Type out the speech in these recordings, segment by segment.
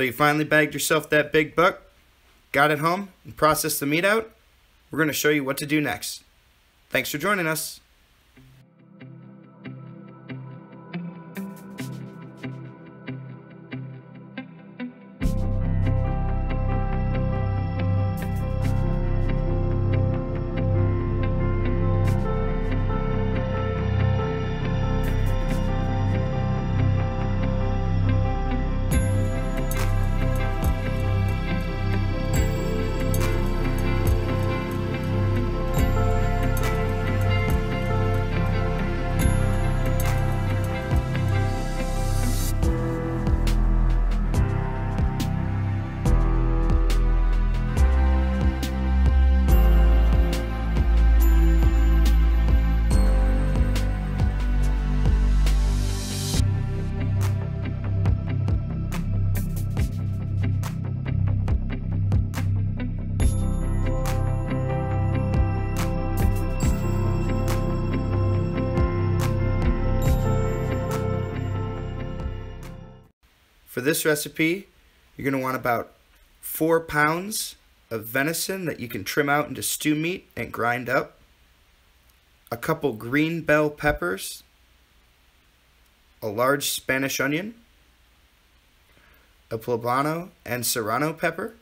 So you finally bagged yourself that big buck, got it home, and processed the meat out. We're going to show you what to do next. Thanks for joining us. For this recipe, you're going to want about 4 pounds of venison that you can trim out into stew meat and grind up, a couple green bell peppers, a large Spanish onion, a poblano and serrano pepper.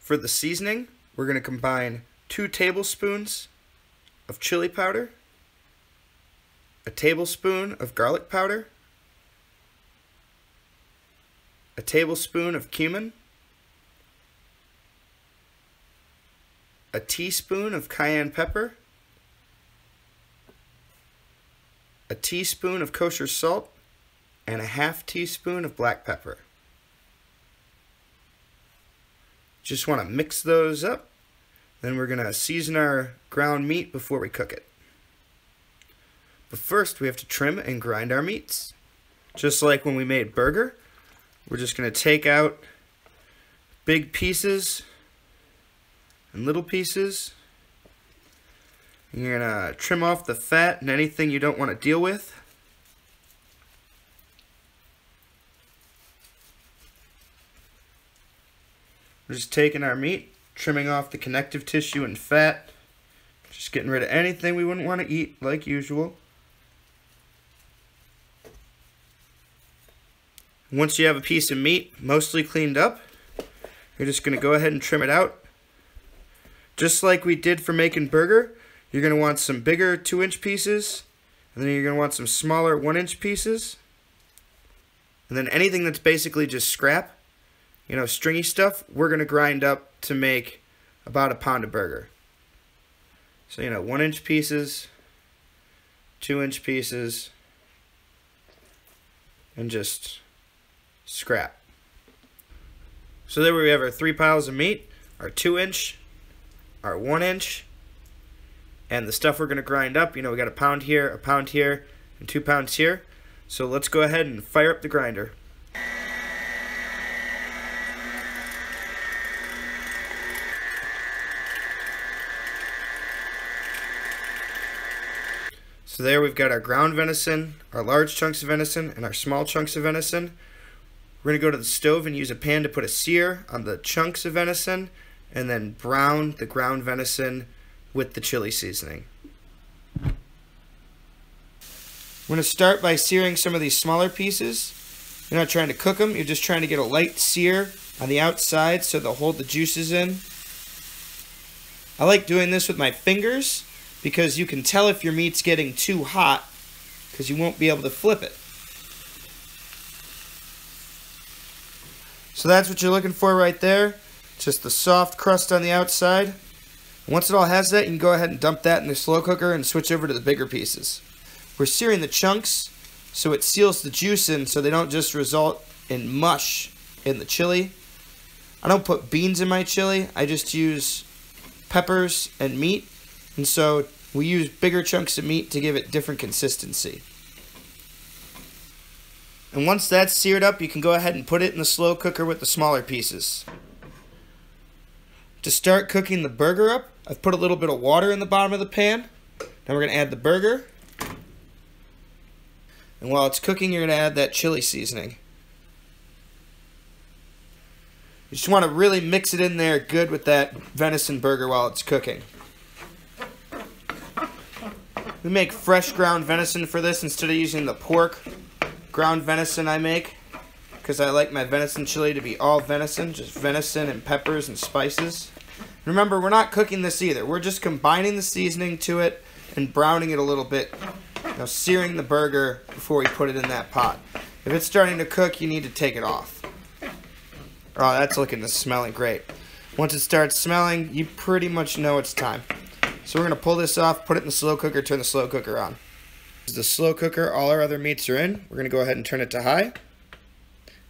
For the seasoning, we're going to combine 2 tablespoons of chili powder, a tablespoon of garlic powder, a tablespoon of cumin, a teaspoon of cayenne pepper, a teaspoon of kosher salt, and a half teaspoon of black pepper. Just want to mix those up, then we're going to season our ground meat before we cook it. But first, we have to trim and grind our meats. Just like when we made burger, we're just going to take out big pieces and little pieces. And you're going to trim off the fat and anything you don't want to deal with. We're just taking our meat, trimming off the connective tissue and fat. Just getting rid of anything we wouldn't want to eat, like usual. Once you have a piece of meat mostly cleaned up, you're just going to go ahead and trim it out. Just like we did for making burger, you're going to want some bigger 2-inch pieces, and then you're going to want some smaller 1-inch pieces. And then anything that's basically just scrap, you know, stringy stuff, we're going to grind up to make about a pound of burger. So, you know, 1-inch pieces, 2-inch pieces, and just scrap. So there we have our 3 piles of meat, our 2-inch, our 1-inch, and the stuff we're going to grind up. You know, we got a pound here, and 2 pounds here. So let's go ahead and fire up the grinder. So there we've got our ground venison, our large chunks of venison, and our small chunks of venison. We're going to go to the stove and use a pan to put a sear on the chunks of venison and then brown the ground venison with the chili seasoning. We're going to start by searing some of these smaller pieces. You're not trying to cook them, you're just trying to get a light sear on the outside so they'll hold the juices in. I like doing this with my fingers, because you can tell if your meat's getting too hot because you won't be able to flip it. So that's what you're looking for right there, just the soft crust on the outside. Once it all has that, you can go ahead and dump that in the slow cooker and switch over to the bigger pieces. We're searing the chunks so it seals the juice in so they don't just result in mush in the chili. I don't put beans in my chili, I just use peppers and meat. And so we use bigger chunks of meat to give it different consistency. And once that's seared up, you can go ahead and put it in the slow cooker with the smaller pieces. To start cooking the burger up, I've put a little bit of water in the bottom of the pan. Now we're going to add the burger. And while it's cooking, you're going to add that chili seasoning. You just want to really mix it in there good with that venison burger while it's cooking. We make fresh ground venison for this instead of using the pork ground venison I make, because I like my venison chili to be all venison, just venison and peppers and spices. Remember, we're not cooking this either. We're just combining the seasoning to it and browning it a little bit. Now, searing the burger before we put it in that pot. If it's starting to cook, you need to take it off. Oh, that's looking and smelling great. Once it starts smelling, you pretty much know it's time. So we're going to pull this off, put it in the slow cooker, turn the slow cooker on. This is the slow cooker. All our other meats are in. We're going to go ahead and turn it to high.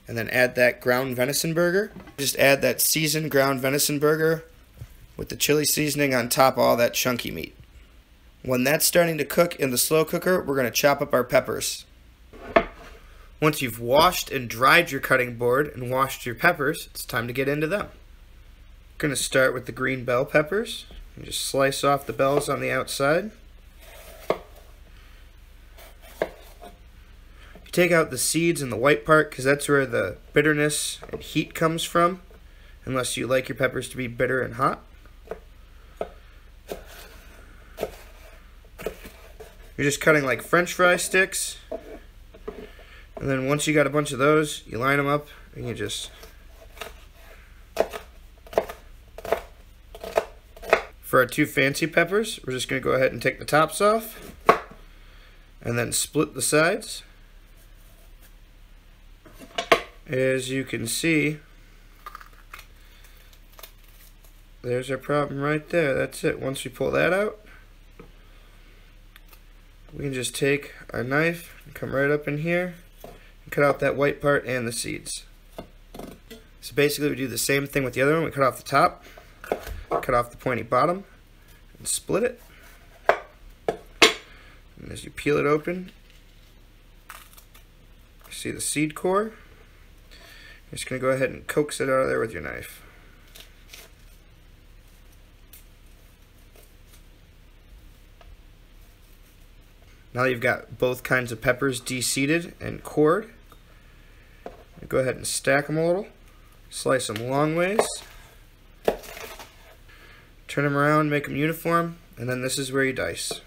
And then add that ground venison burger. Just add that seasoned ground venison burger with the chili seasoning on top of all that chunky meat. When that's starting to cook in the slow cooker, we're going to chop up our peppers. Once you've washed and dried your cutting board and washed your peppers, it's time to get into them. I'm going to start with the green bell peppers. And just slice off the bells on the outside. You take out the seeds and the white part because that's where the bitterness and heat comes from, unless you like your peppers to be bitter and hot. You're just cutting like French fry sticks. And then once you got a bunch of those, you line them up and you just for our two fancy peppers, we're just going to go ahead and take the tops off and then split the sides. As you can see, there's our problem right there. That's it. Once we pull that out, we can just take our knife and come right up in here. Cut out that white part and the seeds. So basically we do the same thing with the other one. We cut off the top, cut off the pointy bottom, and split it. And as you peel it open, you see the seed core. You're just going to go ahead and coax it out of there with your knife. Now you've got both kinds of peppers de-seeded and cored. Go ahead and stack them a little, slice them long ways, turn them around, make them uniform, and then this is where you dice.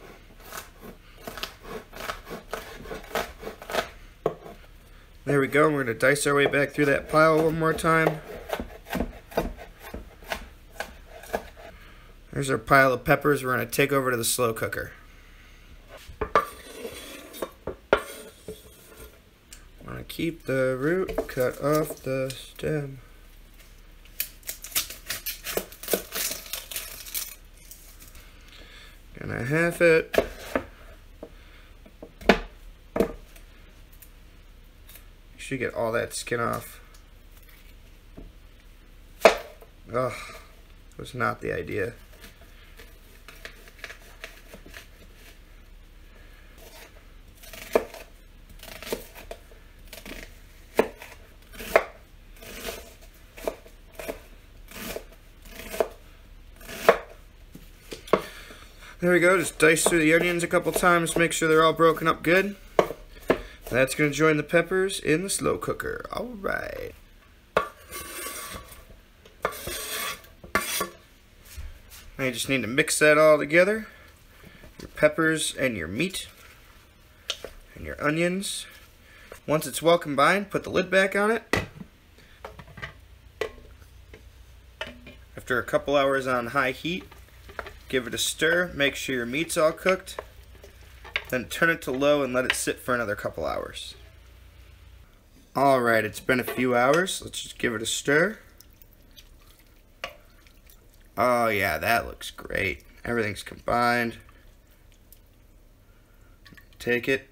There we go, we're going to dice our way back through that pile one more time. There's our pile of peppers we're going to take over to the slow cooker. Keep the root, cut off the stem. Gonna half it. You should get all that skin off. Ugh, that was not the idea. There we go, just dice through the onions a couple times, make sure they're all broken up good. That's going to join the peppers in the slow cooker. Alright. Now you just need to mix that all together. Your peppers and your meat. And your onions. Once it's well combined, put the lid back on it. After a couple hours on high heat, give it a stir, make sure your meat's all cooked, then turn it to low and let it sit for another couple hours. Alright, it's been a few hours. Let's just give it a stir. Oh yeah, that looks great. Everything's combined. Take it,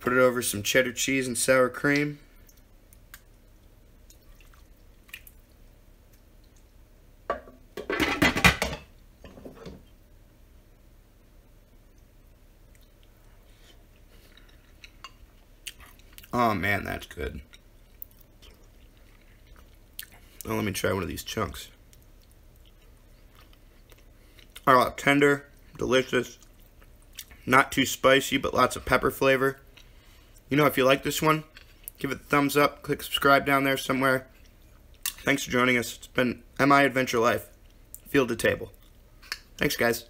put it over some cheddar cheese and sour cream. Oh man, that's good. Now let me try one of these chunks. Oh, tender, delicious, not too spicy, but lots of pepper flavor. You know, if you like this one, give it a thumbs up, click subscribe down there somewhere. Thanks for joining us. It's been MI Adventure Life, Field to Table. Thanks, guys.